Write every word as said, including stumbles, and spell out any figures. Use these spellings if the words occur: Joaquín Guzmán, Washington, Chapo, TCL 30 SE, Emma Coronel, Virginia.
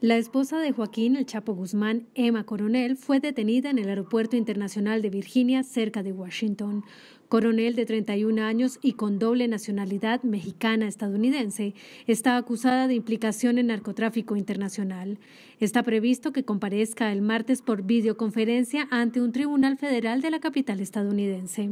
La esposa de Joaquín "El Chapo" Guzmán, Emma Coronel, fue detenida en el Aeropuerto Internacional de Virginia, cerca de Washington. Coronel, de treinta y un años y con doble nacionalidad mexicana-estadounidense, está acusada de implicación en narcotráfico internacional. Está previsto que comparezca el martes por videoconferencia ante un tribunal federal de la capital estadounidense.